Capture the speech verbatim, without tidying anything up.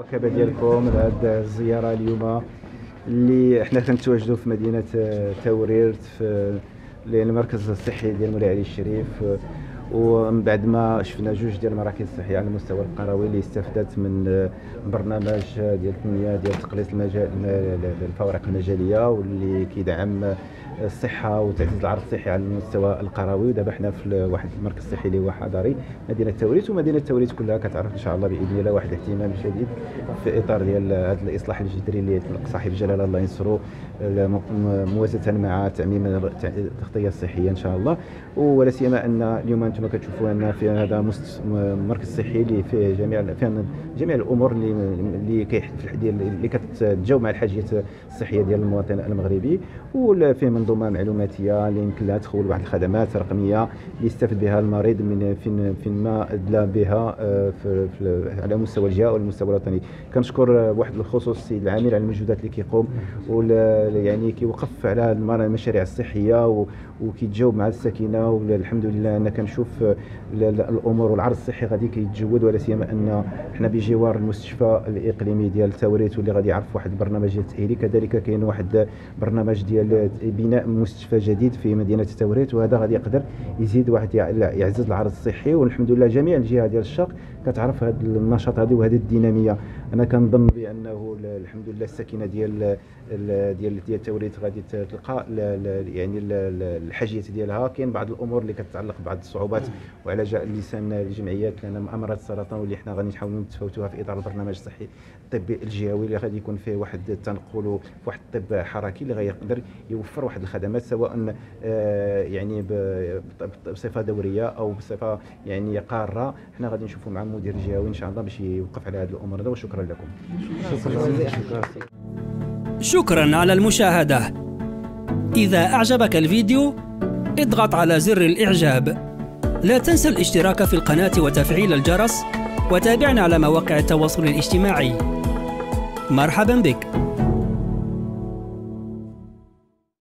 المواكبه ديالكم لهذه الزياره اليوم اللي حنا كنتواجدوا في مدينه تاوريرت في المركز الصحي ديال مولى علي الشريف، ومن بعد ما شفنا جوج ديال المراكز الصحيه على المستوى القروي اللي استفادت من برنامج ديال التنميه ديال تقليص الفوارق المجاليه واللي كيدعم الصحه وتعزيز العرض الصحي على المستوى القروي. ودابا حنا في واحد المركز الصحي اللي هو حضري مدينه تاوريت، ومدينه تاوريت كلها كتعرف ان شاء الله باذن الله واحد الاهتمام شديد في اطار ديال هذا الاصلاح الجذري اللي يطلق صاحب جلاله الله ينصرو موازاه مع تعميم التغطيه الصحيه ان شاء الله. ولا سيما ان اليوم انتم كتشوفوا ان في هذا مركز صحي اللي فيه جميع فيه جميع الامور اللي اللي اللي كتتجاوب مع الحاجيات الصحيه ديال المواطن المغربي، وفيه منظومه معلوماتيه اللي يمكن لها تخول واحد الخدمات رقميه يستفد بها المريض من فين فين ما ادلى بها في على مستوى الجهه والمستوى الوطني. كنشكر بواحد الخصوص السيد العامل على المجهودات اللي كيقوم يعني كيوقف على المشاريع الصحيه وكيتجاوب مع السكينه، والحمد لله ان كنشوف الامور والعرض الصحي غادي كيتجود. ولا سيما ان حنا بجوار المستشفى الاقليمي ديال تاوريت واللي غادي يعرف واحد البرنامج ديال التاهيلي، كذلك كاين واحد برنامج ديال بناء مستشفى جديد في مدينه تاوريت، وهذا غادي يقدر يزيد واحد يعزز العرض الصحي. والحمد لله جميع الجهه ديال الشرق كتعرف هذا النشاط هذا وهذه الديناميه. انا كنظن بانه الحمد لله السكنه ديال ديال ديال تاوريت غادي تلقى يعني الحاجيات ديالها. كاين بعض الامور اللي كتتعلق بعض الصعوبات وعلى لسان الجمعيات لان امراض السرطان واللي حنا غادي نحاولوا نتفاوتوها في اطار البرنامج الصحي الطبي الجهوي اللي غادي يكون فيه واحد التنقل وواحد الطب حركي اللي غيقدر يوفر واحد الخدمات سواء يعني بصفه دوريه او بصفه يعني قاره. حنا غادي نشوفوا مع المدير الجهوي ان شاء الله باش يوقف على هذه الامور. وشكرا لكم. شكرا على المشاهده. اذا اعجبك الفيديو اضغط على زر الاعجاب، لا تنسى الاشتراك في القناة وتفعيل الجرس، وتابعنا على مواقع التواصل الاجتماعي. مرحبا بك.